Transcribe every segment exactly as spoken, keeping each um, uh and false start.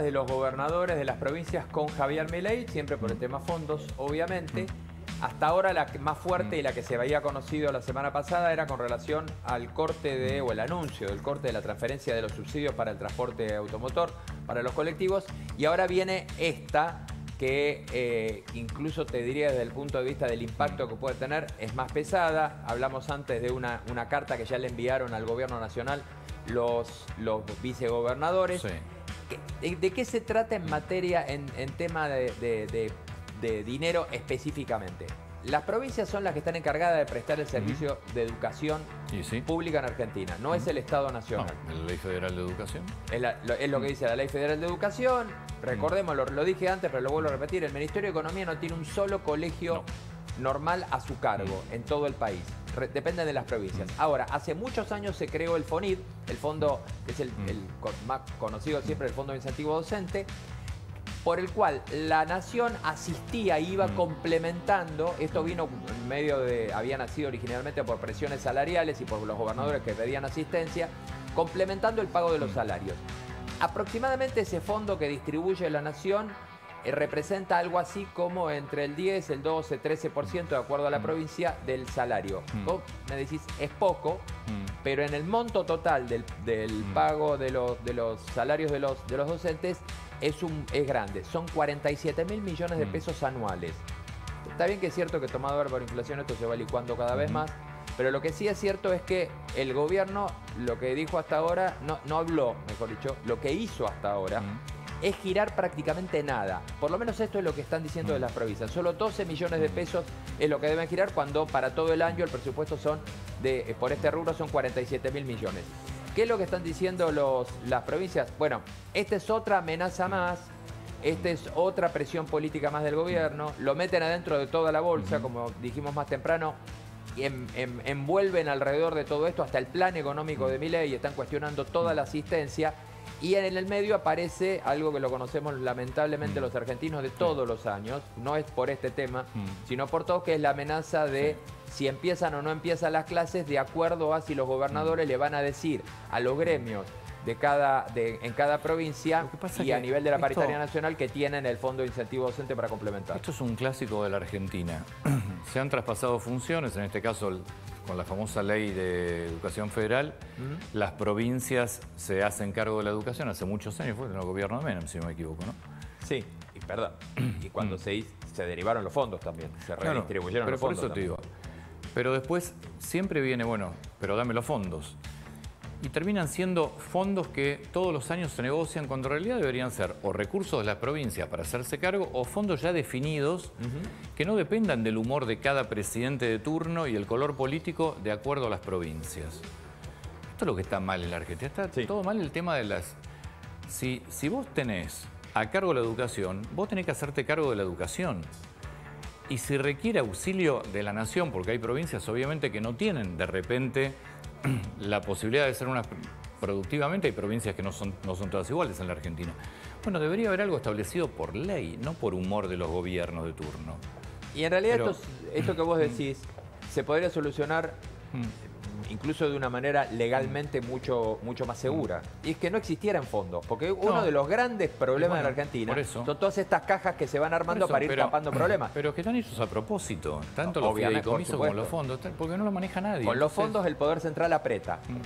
De los gobernadores de las provincias con Javier Milei, siempre por el tema fondos, obviamente. Hasta ahora la más fuerte y la que se había conocido la semana pasada era con relación al corte de, o el anuncio del corte de la transferencia de los subsidios para el transporte automotor, para los colectivos. Y ahora viene esta que eh, incluso te diría desde el punto de vista del impacto que puede tener, es más pesada. Hablamos antes de una, una carta que ya le enviaron al gobierno nacional los, los vicegobernadores. Sí. ¿De, de qué se trata en materia, en, en tema de, de, de, de dinero específicamente? Las provincias son las que están encargadas de prestar el servicio uh-huh. de educación sí? pública en Argentina. No uh-huh. es el Estado Nacional. No, ¿la Ley Federal de Educación? Es, la, lo, es lo que dice la Ley Federal de Educación. Recordemos, uh-huh. lo, lo dije antes, pero lo vuelvo a repetir, el Ministerio de Economía no tiene un solo colegio no. normal a su cargo uh-huh. en todo el país. Re, dependen de las provincias. Ahora, hace muchos años se creó el FONID, el fondo que es el, el más conocido siempre, el Fondo de Incentivo Docente, por el cual la nación asistía e iba complementando. Esto vino en medio de, había nacido originalmente por presiones salariales y por los gobernadores que pedían asistencia, complementando el pago de los salarios. Aproximadamente ese fondo que distribuye la nación representa algo así como entre el diez, el doce, trece por ciento, de acuerdo a la mm. provincia, del salario. Mm. Vos me decís, es poco, mm. pero en el monto total del, del mm. pago de los, de los salarios de los, de los docentes es, un, es grande. Son cuarenta y siete mil millones de pesos anuales. Está bien que es cierto que tomado ahora por inflación esto se va licuando cada vez mm. más, pero lo que sí es cierto es que el gobierno, lo que dijo hasta ahora, no, no habló, mejor dicho, lo que hizo hasta ahora, mm. es girar prácticamente nada. Por lo menos esto es lo que están diciendo de las provincias. Solo doce millones de pesos es lo que deben girar cuando para todo el año el presupuesto son de, por este rubro son cuarenta y siete mil millones. ¿Qué es lo que están diciendo los, las provincias? Bueno, esta es otra amenaza más, esta es otra presión política más del gobierno, lo meten adentro de toda la bolsa, como dijimos más temprano, y en, en, envuelven alrededor de todo esto hasta el plan económico de Milei, están cuestionando toda la asistencia. Y en el medio aparece algo que lo conocemos lamentablemente los argentinos de todos los años, no es por este tema, sino por todo, que es la amenaza de si empiezan o no empiezan las clases de acuerdo a si los gobernadores le van a decir a los gremios de cada, de, en cada provincia y a nivel de la paritaria nacional que tienen el Fondo de Incentivo Docente para complementar. Esto es un clásico de la Argentina. Se han traspasado funciones, en este caso el... con la famosa Ley de Educación Federal, uh-huh. las provincias se hacen cargo de la educación hace muchos años, fue en el gobierno de Menem, si no me equivoco, ¿no? Sí, y perdón, y cuando se, hizo, se derivaron los fondos también, se redistribuyeron no, no, pero los fondos. Por eso te digo. Pero después siempre viene, bueno, pero dame los fondos. Y terminan siendo fondos que todos los años se negocian cuando en realidad deberían ser o recursos de las provincias para hacerse cargo o fondos ya definidos uh-huh. que no dependan del humor de cada presidente de turno y el color político de acuerdo a las provincias. Esto es lo que está mal en la Argentina. Está sí. todo mal el tema de las... Si, si vos tenés a cargo la educación, vos tenés que hacerte cargo de la educación. Y si requiere auxilio de la nación, porque hay provincias obviamente que no tienen de repente... la posibilidad de ser unas productivamente, hay provincias que no son, no son todas iguales en la Argentina. Bueno, debería haber algo establecido por ley, no por humor de los gobiernos de turno. Y en realidad Pero... esto, esto que vos decís se podría solucionar incluso de una manera legalmente mucho, mucho más segura. Y es que no existieran fondos, porque uno no. de los grandes problemas bueno, de la Argentina eso, son todas estas cajas que se van armando eso, para ir pero, tapando problemas. Pero que están hechos a propósito, tanto no, los fideicomisos como los fondos, porque no los maneja nadie. Con los fondos el Poder Central aprieta. Mm.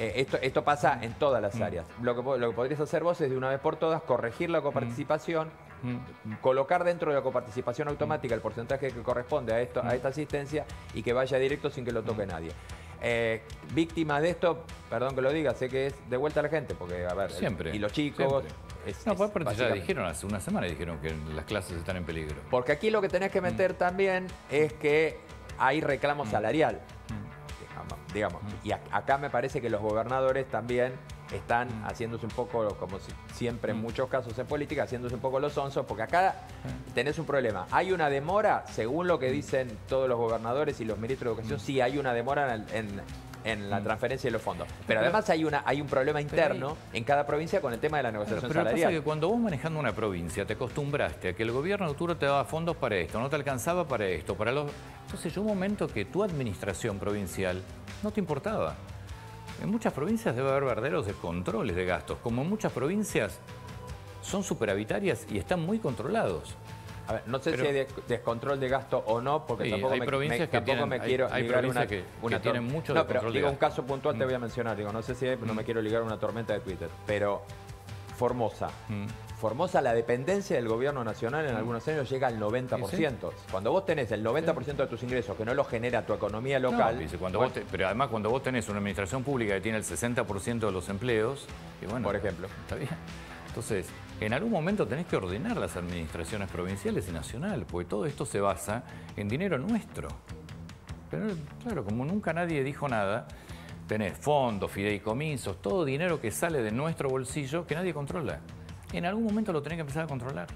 Eh, esto, esto pasa mm. en todas las mm. áreas. Lo que, lo que podrías hacer vos es de una vez por todas corregir la coparticipación, mm. colocar dentro de la coparticipación automática el porcentaje que corresponde a, esto, mm. a esta asistencia y que vaya directo sin que lo toque mm. nadie. Eh, víctimas de esto, perdón que lo diga, sé que es de vuelta a la gente, porque a ver, siempre, el, y los chicos... Es, no, es, porque ya dijeron hace una semana, dijeron que las clases están en peligro. Porque aquí lo que tenés que meter mm. también es que hay reclamo mm. salarial, mm. digamos, mm. y a, acá me parece que los gobernadores también están mm. haciéndose un poco, como siempre en muchos casos en política, haciéndose un poco los onzos, porque acá tenés un problema. Hay una demora, según lo que dicen todos los gobernadores y los ministros de Educación, mm. sí hay una demora en, en, en la transferencia de los fondos. Pero, pero además hay, una, hay un problema interno hay... en cada provincia con el tema de la negociación claro, pero salarial. Pero pasa que cuando vos manejando una provincia te acostumbraste a que el gobierno futuro te daba fondos para esto, no te alcanzaba para esto, para los... Entonces llegó un momento que tu administración provincial no te importaba. En muchas provincias debe haber verdaderos descontroles de gastos. Como en muchas provincias son superavitarias y están muy controlados. A ver, no sé pero, si hay descontrol de gasto o no, porque sí, tampoco, hay me, provincias me, que tampoco tienen, me quiero hay, hay ligar una, que, una que tienen mucho no, pero, de digo, un caso puntual mm. te voy a mencionar. Digo, no sé si hay, no mm. me quiero ligar a una tormenta de Twitter, pero Formosa. Mm. Formosa, la dependencia del gobierno nacional en mm. algunos años llega al noventa por ciento. ¿Sí? Cuando vos tenés el noventa por ciento de tus ingresos que no los genera tu economía local... No, dice, cuando bueno, vos te, pero además cuando vos tenés una administración pública que tiene el sesenta por ciento de los empleos... Y bueno, por ejemplo. Está bien. Entonces... En algún momento tenés que ordenar las administraciones provinciales y nacional, porque todo esto se basa en dinero nuestro. Pero claro, como nunca nadie dijo nada, tenés fondos, fideicomisos, todo dinero que sale de nuestro bolsillo que nadie controla. En algún momento lo tenés que empezar a controlar.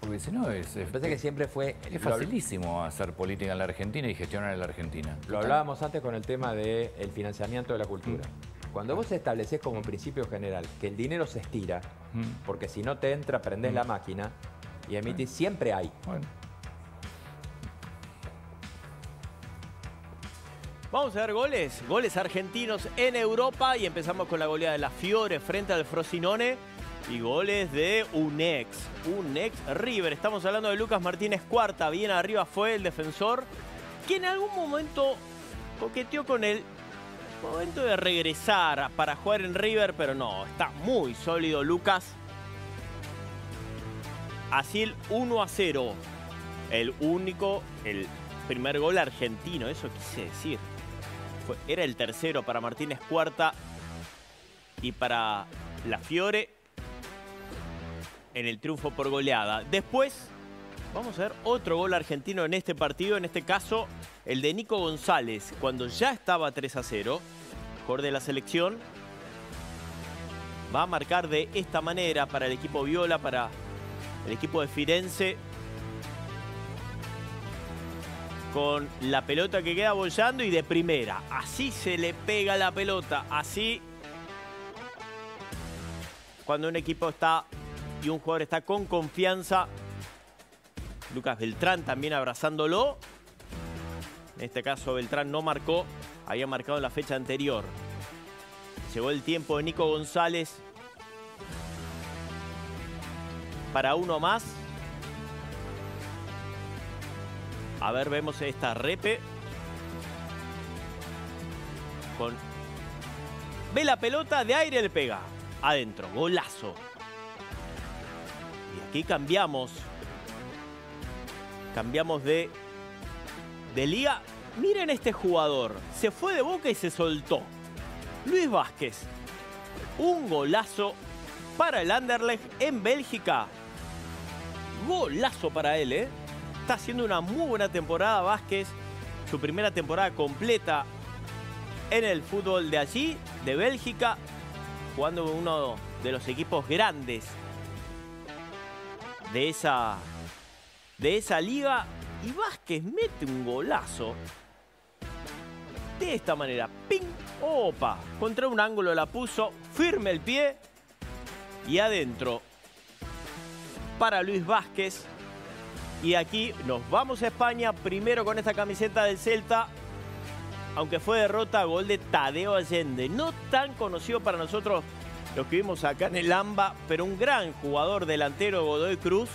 Porque si no es... Me parece que siempre fue... Es facilísimo hacer política en la Argentina y gestionar en la Argentina. Lo hablábamos antes con el tema del financiamiento de la cultura. Cuando vos establecés como mm. principio general que el dinero se estira, mm. porque si no te entra, prendés mm. la máquina y emitís, bueno. siempre hay. Bueno. Vamos a ver goles, goles argentinos en Europa y empezamos con la goleada de La Fiore frente al Frosinone y goles de un ex, un ex River. Estamos hablando de Lucas Martínez Quarta, bien arriba fue el defensor que en algún momento coqueteó con él. Momento de regresar para jugar en River, pero no, está muy sólido Lucas. Así el uno a cero. El único, el primer gol argentino, eso quise decir. Fue, era el tercero para Martínez Quarta y para La Fiore en el triunfo por goleada. Después vamos a ver otro gol argentino en este partido, en este caso... El de Nico González, cuando ya estaba tres a cero, jugador de la selección, va a marcar de esta manera para el equipo viola, para el equipo de Firenze. Con la pelota que queda bollando y de primera. Así se le pega la pelota, así. Cuando un equipo está y un jugador está con confianza. Lucas Beltrán también abrazándolo. En este caso Beltrán no marcó, había marcado en la fecha anterior. Llegó el tiempo de Nico González para uno más. A ver, vemos esta repe. Con... Ve la pelota, de aire le pega. Adentro, golazo. Y aquí cambiamos. Cambiamos de... de liga, miren este jugador, se fue de Boca y se soltó. Luis Vázquez, un golazo para el Anderlecht en Bélgica. Golazo para él, ¿eh? Está haciendo una muy buena temporada Vázquez, su primera temporada completa en el fútbol de allí, de Bélgica, jugando con uno de los equipos grandes de esa, de esa liga. Y Vázquez mete un golazo de esta manera. ¡Ping! ¡Opa! Contra un ángulo la puso, firme el pie y adentro para Luis Vázquez. Y aquí nos vamos a España, primero con esta camiseta del Celta. Aunque fue derrota, gol de Tadeo Allende. No tan conocido para nosotros los que vimos acá en el AMBA, pero un gran jugador delantero, Godoy Cruz,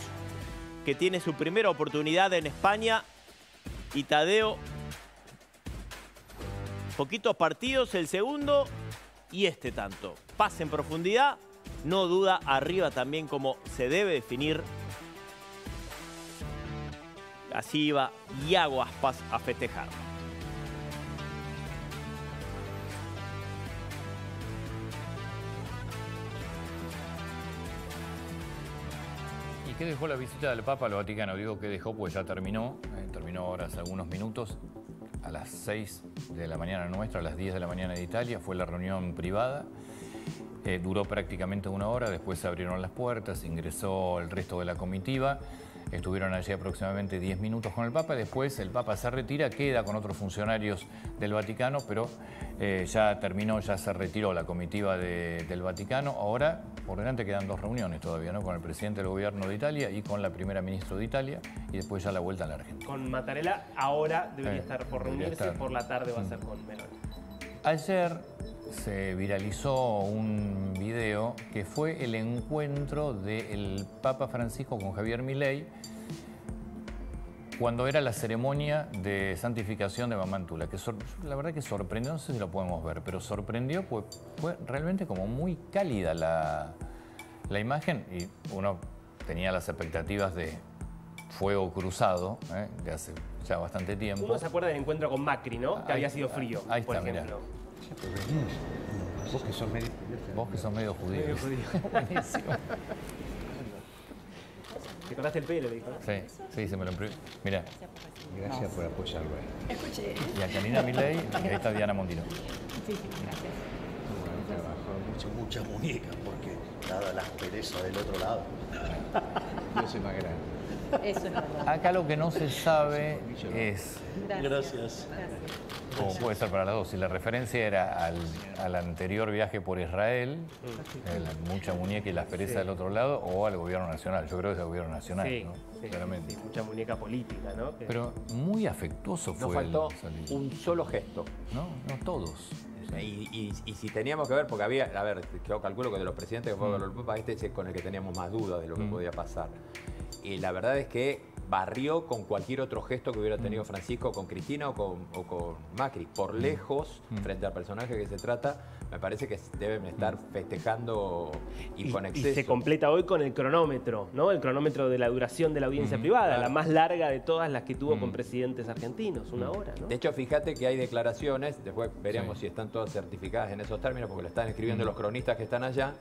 que tiene su primera oportunidad en España. Y Tadeo, poquitos partidos, el segundo y este tanto. Pase en profundidad, no duda, arriba también como se debe definir. Así iba Iago Aspas a festejar. ¿Qué dejó la visita del Papa al Vaticano? Digo que dejó, pues ya terminó, eh, terminó ahora hace algunos minutos, a las seis de la mañana nuestra, a las diez de la mañana de Italia, fue la reunión privada, eh, duró prácticamente una hora, después se abrieron las puertas, ingresó el resto de la comitiva, estuvieron allí aproximadamente diez minutos con el Papa, después el Papa se retira, queda con otros funcionarios del Vaticano, pero eh, ya terminó, ya se retiró la comitiva de, del Vaticano, ahora... Por delante quedan dos reuniones todavía, ¿no? Con el presidente del gobierno de Italia y con la primera ministra de Italia y después ya la vuelta a la Argentina. Con Mattarella ahora debería eh, estar por reunirse, estar. Por la tarde va a ser con Meloni. Ayer se viralizó un video que fue el encuentro del Papa Francisco con Javier Milei cuando era la ceremonia de santificación de Mamantula, que la verdad que sorprendió, no sé si lo podemos ver, pero sorprendió, pues fue realmente como muy cálida la, la imagen, y uno tenía las expectativas de fuego cruzado, ¿eh? De hace ya bastante tiempo. Uno se acuerda del encuentro con Macri, ¿no? Que ahí, había sido frío, ahí está, por ejemplo. Mirá. Vos que sos medio, Vos que sos medio judío. Medio judío. Buenísimo. Te cortaste el pelo, le dijo. Sí, sí, se me lo imprimió. Mirá. Gracias por apoyarlo. Escuché. Y a Karina Milei, y ahí está Diana Mondino. Sí, gracias. Mucho, muchas muñecas, porque dada la aspereza del otro lado, yo soy más grande. Eso es normal. Acá lo que no se sabe es... Gracias. Gracias. Como puede ser para las dos. Si la referencia era al, al anterior viaje por Israel, el, mucha muñeca y la aspereza sí. del otro lado, o al gobierno nacional. Yo creo que es el gobierno nacional, sí, ¿no? Sí, claramente. Sí, mucha muñeca política, ¿no? Pero muy afectuoso fue. Nos faltó el un solo gesto. No, no todos. Y, y, y si teníamos que ver, porque había, a ver, yo calculo que de los presidentes que fueron mm. los este es con el que teníamos más dudas de lo que mm. podía pasar. Y la verdad es que barrió con cualquier otro gesto que hubiera tenido Francisco con Cristina o con, o con Macri. Por lejos, mm. frente al personaje que se trata, me parece que deben estar festejando y, y con exceso. Y se completa hoy con el cronómetro, ¿no? El cronómetro de la duración de la audiencia mm. privada, claro. La más larga de todas las que tuvo mm. con presidentes argentinos, una hora, ¿no? De hecho, fíjate que hay declaraciones, después veremos sí. si están todas certificadas en esos términos, porque lo están escribiendo mm. los cronistas que están allá,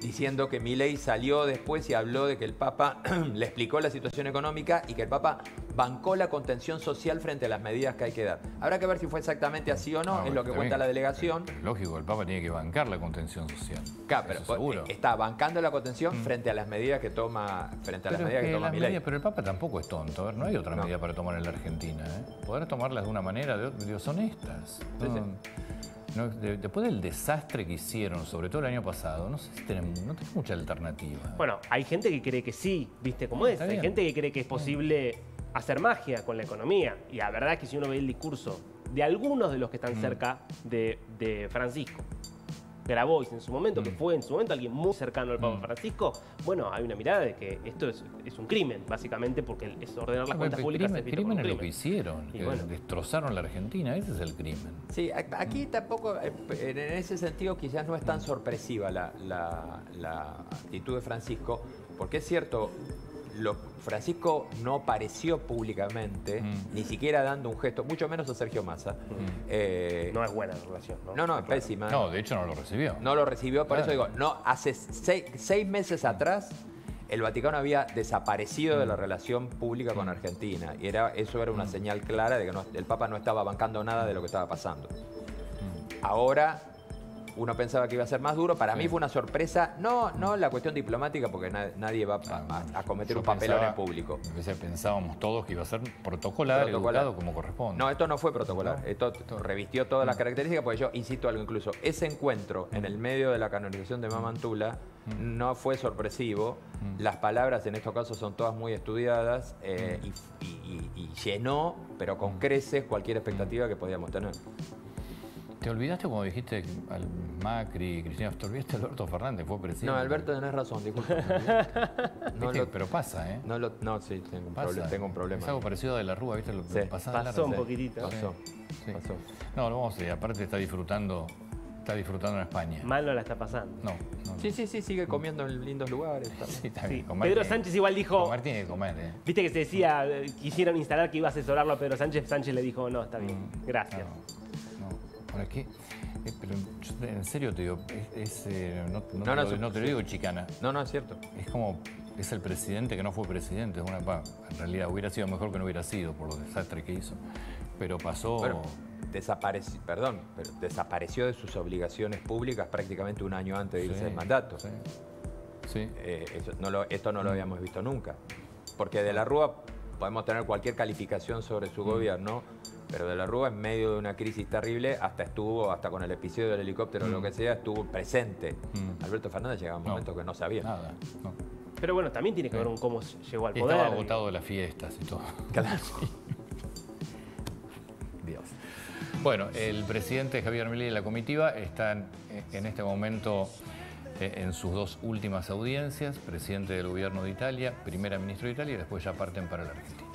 diciendo que Milei salió después y habló de que el Papa le explicó la situación económica y que el Papa bancó la contención social frente a las medidas que hay que dar. Habrá que ver si fue exactamente así o no, no es lo que cuenta la delegación. Pero, pero lógico, el Papa tiene que bancar la contención social. Claro, pero seguro. Está bancando la contención mm. frente a las medidas que toma, frente a las medidas que, que toma Milei. Pero el Papa tampoco es tonto, a ver, no hay otra no. medida para tomar en la Argentina, ¿eh? Poder tomarlas de una manera, de otra, son estas. Entonces, no. No, de, después del desastre que hicieron, sobre todo el año pasado, no sé si tenemos, no tenemos mucha alternativa. Bueno, hay gente que cree que sí, ¿viste cómo es? Hay gente que cree que es posible hacer magia con la economía. Y la verdad es que si uno ve el discurso de algunos de los que están mm. cerca de, de Francisco, Grabois en su momento, mm. que fue en su momento alguien muy cercano al Papa mm. Francisco, bueno, hay una mirada de que esto es, es un crimen, básicamente, porque es ordenar las no, cuentas públicas. El crimen es lo que hicieron, que bueno. destrozaron la Argentina, ese es el crimen. Sí, aquí mm. tampoco, en ese sentido quizás no es tan sorpresiva la, la, la actitud de Francisco, porque es cierto, lo, Francisco no apareció públicamente, mm. ni siquiera dando un gesto, mucho menos a Sergio Massa. Mm. Eh, no es buena la relación, ¿no? No, no, es pésima. No, de hecho no lo recibió. No lo recibió, por claro. eso digo, no, hace seis, seis meses atrás el Vaticano había desaparecido mm. de la relación pública mm. con Argentina. Y era, eso era una mm. señal clara de que no, el Papa no estaba bancando nada de lo que estaba pasando. Mm. Ahora... uno pensaba que iba a ser más duro. Para sí. mí fue una sorpresa. No, no la cuestión diplomática, porque na nadie va a, a, a cometer Yo un papelón pensaba, en público. Pensábamos todos que iba a ser protocolar, educado como corresponde. No, esto no fue protocolar. No. Esto, esto revistió todas las características, porque yo insisto algo incluso. Ese encuentro en el medio de la canonización de Mamantula no fue sorpresivo. Las palabras en estos casos son todas muy estudiadas eh, y, y, y, y llenó, pero con creces, cualquier expectativa que podíamos tener. ¿Te olvidaste como dijiste al Macri, Cristina? ¿Te olvidaste de Alberto Fernández? Fue presidente. No, Alberto, tenés razón, disculpa. No lo, pero pasa, ¿eh? No, lo, no sí, tengo un, pasa, problema, tengo un problema. Es algo parecido a de la Rúa, ¿viste? Lo, sí, pasó largo, un poquitito. Pasó, sí. pasó. No, no vamos a ir, aparte está disfrutando, está disfrutando en España. Mal no la está pasando. No. no sí, sí, sí, sigue comiendo en lindos lugares. Sí, está bien, sí. Pedro Sánchez igual dijo... Comer tiene que comer, ¿eh? Viste que se decía, quisieron instalar que iba a asesorarlo a Pedro Sánchez, Sánchez le dijo, no, está bien, gracias. No. Ahora, ¿qué? Eh, pero yo, en serio te digo, es, es, eh, no, no, no, no, te, no te lo digo chicana. No, no, es cierto. Es como, es el presidente que no fue presidente. Es una, pa, en realidad hubiera sido mejor que no hubiera sido por los desastres que hizo. Pero pasó... Bueno, desapareció, perdón, pero desapareció de sus obligaciones públicas prácticamente un año antes de irse sí, del mandato. Sí, sí. Eh, eso, no lo, esto no lo habíamos visto nunca. Porque de la Rúa podemos tener cualquier calificación sobre su mm. gobierno, pero de la Rúa, en medio de una crisis terrible, hasta estuvo, hasta con el episodio del helicóptero o mm. lo que sea, estuvo presente. Mm. Alberto Fernández llegaba a un no. momento que no sabía. Nada, no. Pero bueno, también tiene que sí. ver con cómo llegó al poder. Estaba agotado de las fiestas y todo. Claro. Dios. Bueno, el presidente Javier Milei y la comitiva están en este momento en sus dos últimas audiencias, presidente del gobierno de Italia, primera ministra de Italia, y después ya parten para la Argentina.